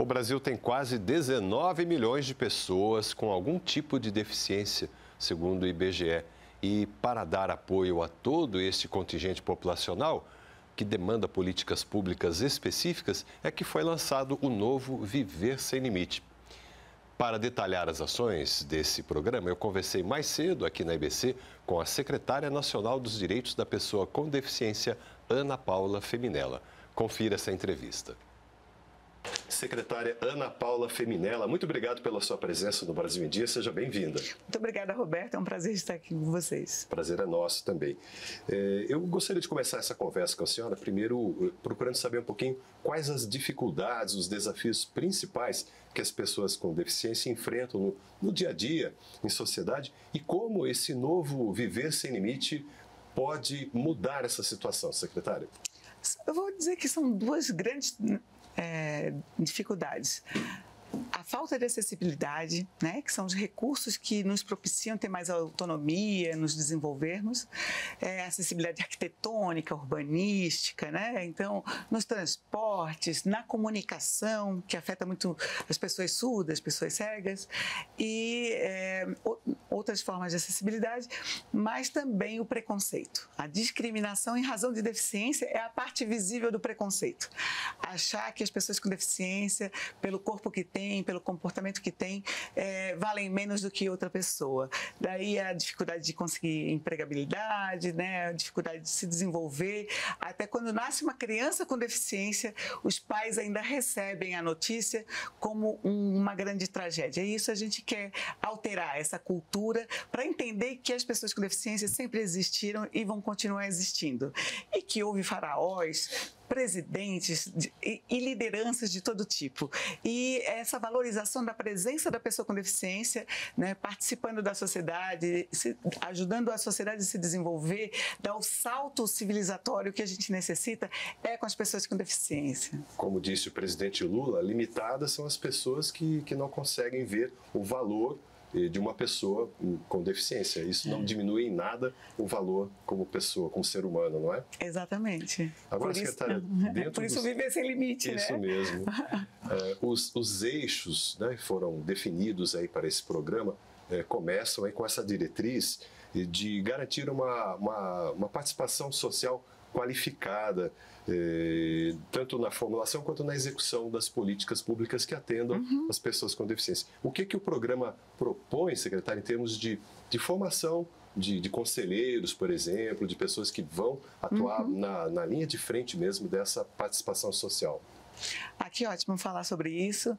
O Brasil tem quase 19 milhões de pessoas com algum tipo de deficiência, segundo o IBGE. E para dar apoio a todo este contingente populacional, que demanda políticas públicas específicas, é que foi lançado o novo Viver Sem Limite. Para detalhar as ações desse programa, eu conversei mais cedo aqui na IBC com a secretária nacional dos Direitos da Pessoa com Deficiência, Ana Paula Feminella. Confira essa entrevista. Secretária Ana Paula Feminella, muito obrigado pela sua presença no Brasil em Dia, seja bem-vinda. Muito obrigada, Roberto, é um prazer estar aqui com vocês. Prazer é nosso também. Eu gostaria de começar essa conversa com a senhora, primeiro procurando saber um pouquinho quais as dificuldades, os desafios principais que as pessoas com deficiência enfrentam no dia a dia, em sociedade, e como esse novo Viver Sem Limite pode mudar essa situação, secretária. Eu vou dizer que são duas grandes dificuldades. A falta de acessibilidade, né, que são os recursos que nos propiciam ter mais autonomia, nos desenvolvermos, acessibilidade arquitetônica, urbanística, né, então nos transportes, na comunicação, que afeta muito as pessoas surdas, as pessoas cegas e outras formas de acessibilidade, mas também o preconceito. A discriminação em razão de deficiência é a parte visível do preconceito. Achar que as pessoas com deficiência, pelo corpo que tem, pelo comportamento que tem, valem menos do que outra pessoa. Daí a dificuldade de conseguir empregabilidade, né? A dificuldade de se desenvolver. Até quando nasce uma criança com deficiência, os pais ainda recebem a notícia como uma grande tragédia. E isso a gente quer alterar, essa cultura, para entender que as pessoas com deficiência sempre existiram e vão continuar existindo. E que houve faraós, presidentes e lideranças de todo tipo. E essa valorização da presença da pessoa com deficiência, né, participando da sociedade, ajudando a sociedade a se desenvolver, dar o salto civilizatório que a gente necessita com as pessoas com deficiência. Como disse o presidente Lula, limitadas são as pessoas que não conseguem ver o valor de uma pessoa com deficiência. Isso não diminui em nada o valor como pessoa, como ser humano, não é? Exatamente. Agora, secretária, por isso Viver Sem Limite, né? Isso mesmo. Os eixos, né, foram definidos aí para esse programa, começam aí com essa diretriz de garantir uma participação social qualificada, tanto na formulação quanto na execução das políticas públicas que atendam as pessoas com deficiência. O que o programa propõe, secretário, em termos de formação de conselheiros, por exemplo, de pessoas que vão atuar na linha de frente mesmo dessa participação social? Ah, que ótimo falar sobre isso.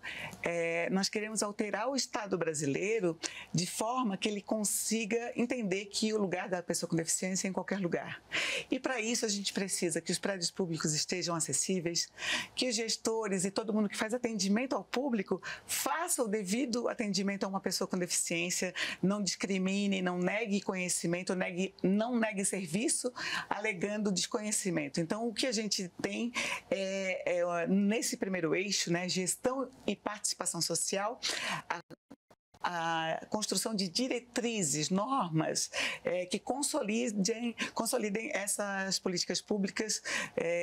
Nós queremos alterar o Estado brasileiro de forma que ele consiga entender que o lugar da pessoa com deficiência é em qualquer lugar. E para isso a gente precisa que os prédios públicos estejam acessíveis, que os gestores e todo mundo que faz atendimento ao público faça o devido atendimento a uma pessoa com deficiência, não discrimine, não negue conhecimento, não negue serviço, alegando desconhecimento. Então o que a gente tem nesse primeiro eixo, né, gestão e participação social, a construção de diretrizes, normas que consolidem essas políticas públicas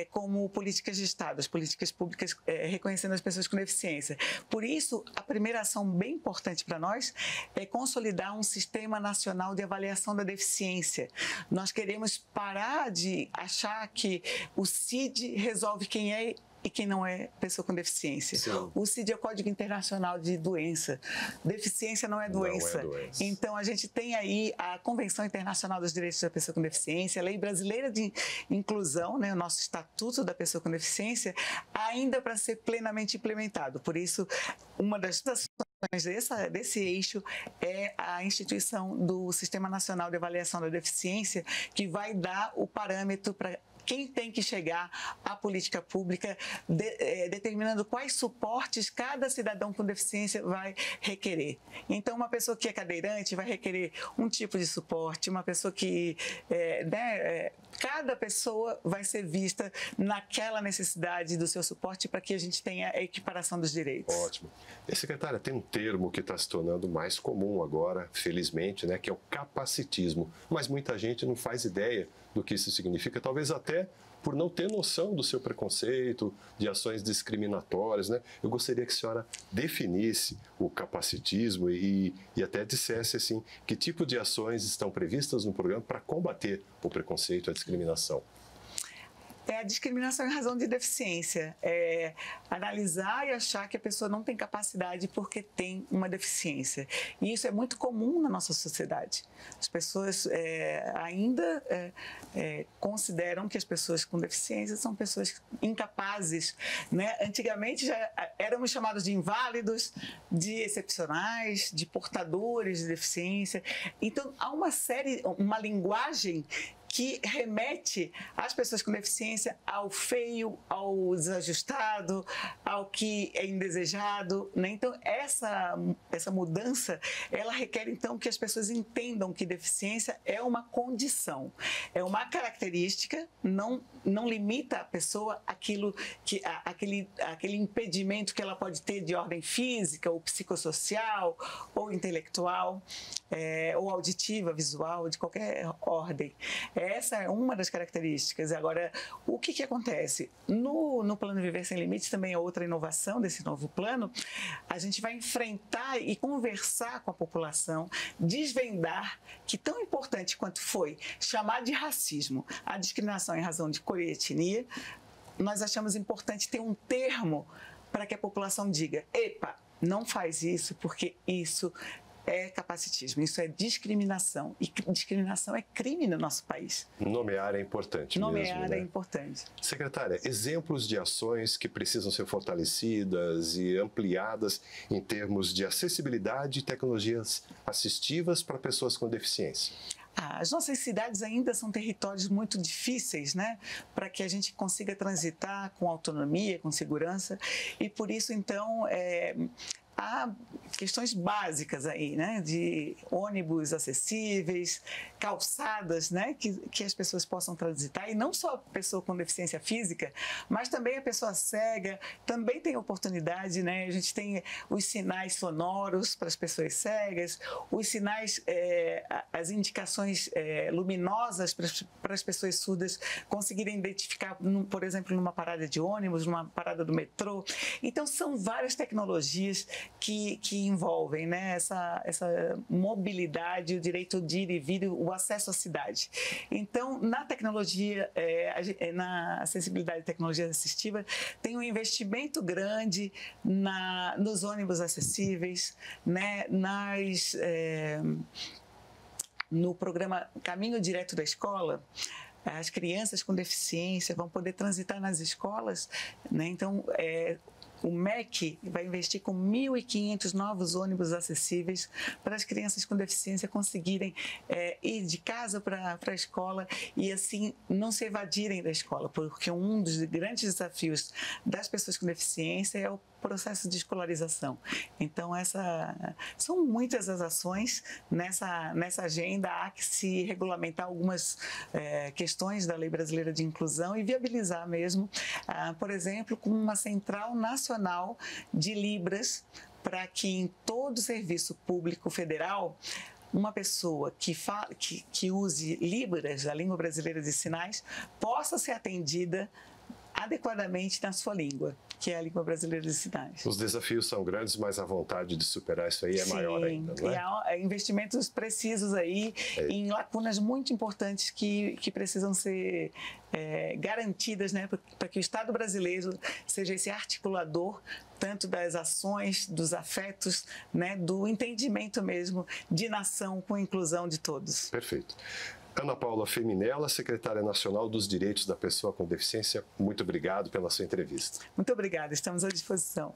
como políticas de Estado, as políticas públicas reconhecendo as pessoas com deficiência. Por isso, a primeira ação bem importante para nós é consolidar um Sistema Nacional de Avaliação da Deficiência. Nós queremos parar de achar que o CID resolve quem é e quem não é pessoa com deficiência. Sim. O CID é o Código Internacional de Doença. Deficiência não é doença. Não é doença. Então, a gente tem aí a Convenção Internacional dos Direitos da Pessoa com Deficiência, a Lei Brasileira de Inclusão, né, o nosso Estatuto da Pessoa com Deficiência, ainda para ser plenamente implementado. Por isso, uma das desse eixo é a instituição do Sistema Nacional de Avaliação da Deficiência, que vai dar o parâmetro para quem tem que chegar à política pública, determinando quais suportes cada cidadão com deficiência vai requerer. Então, uma pessoa que é cadeirante vai requerer um tipo de suporte, uma pessoa que... cada pessoa vai ser vista naquela necessidade do seu suporte para que a gente tenha a equiparação dos direitos. Ótimo. E, secretária, tem um termo que está se tornando mais comum agora, felizmente, né, que é o capacitismo. Mas muita gente não faz ideia do que isso significa, talvez até por não ter noção do seu preconceito, de ações discriminatórias, né? Eu gostaria que a senhora definisse o capacitismo e até dissesse assim, que tipo de ações estão previstas no programa para combater o preconceito e a discriminação. É a discriminação em razão de deficiência, é analisar e achar que a pessoa não tem capacidade porque tem uma deficiência. E isso é muito comum na nossa sociedade. As pessoas ainda consideram que as pessoas com deficiência são pessoas incapazes, né? Antigamente já éramos chamados de inválidos, de excepcionais, de portadores de deficiência. Então há uma série, uma linguagem que remete às pessoas com deficiência ao feio, ao desajustado, ao que é indesejado, né? Então, essa mudança, ela requer, então, que as pessoas entendam que deficiência é uma condição, é uma característica, não limita a pessoa aquilo que, aquele impedimento que ela pode ter de ordem física, ou psicossocial, ou intelectual, ou auditiva, visual, de qualquer ordem. Essa é uma das características. Agora, o que acontece? No Plano Viver Sem Limites, também é outra inovação desse novo plano, a gente vai enfrentar e conversar com a população, desvendar que tão importante quanto foi chamar de racismo a discriminação em razão de cor e etnia, nós achamos importante ter um termo para que a população diga, epa, não faz isso porque isso é capacitismo, isso é discriminação. E discriminação é crime no nosso país. Nomear é importante mesmo, né? Nomear é importante. Secretária, exemplos de ações que precisam ser fortalecidas e ampliadas em termos de acessibilidade e tecnologias assistivas para pessoas com deficiência. As nossas cidades ainda são territórios muito difíceis, né? Para que a gente consiga transitar com autonomia, com segurança. E por isso, então, há questões básicas aí, né, de ônibus acessíveis, calçadas, né, que as pessoas possam transitar, e não só a pessoa com deficiência física, mas também a pessoa cega, também tem oportunidade, né, a gente tem os sinais sonoros para as pessoas cegas, os sinais, as indicações luminosas para as pessoas surdas conseguirem identificar, por exemplo, numa parada de ônibus, numa parada do metrô. Então, são várias tecnologias que envolvem, né, essa mobilidade, o direito de ir e vir, o acesso à cidade. Então, na tecnologia, na acessibilidade e tecnologia assistiva, tem um investimento grande nos ônibus acessíveis, né, no programa Caminho Direto da Escola. As crianças com deficiência vão poder transitar nas escolas, né? Então, o MEC vai investir com 1.500 novos ônibus acessíveis para as crianças com deficiência conseguirem ir de casa para a escola e, assim, não se evadirem da escola, porque um dos grandes desafios das pessoas com deficiência é o processo de escolarização. Então, são muitas as ações nessa agenda. Há que se regulamentar algumas questões da Lei Brasileira de Inclusão e viabilizar mesmo, por exemplo, com uma central nacional de Libras, para que em todo serviço público federal, uma pessoa que use Libras, a língua brasileira de sinais, possa ser atendida adequadamente na sua língua, que é a língua brasileira de sinais. Os desafios são grandes, mas a vontade de superar isso aí é maior ainda, não é? E há investimentos precisos aí em lacunas muito importantes que precisam ser garantidas, né, para que o Estado brasileiro seja esse articulador tanto das ações, dos afetos, né, do entendimento mesmo de nação com inclusão de todos. Perfeito. Ana Paula Feminella, secretária nacional dos Direitos da Pessoa com Deficiência, muito obrigado pela sua entrevista. Muito obrigada, estamos à disposição.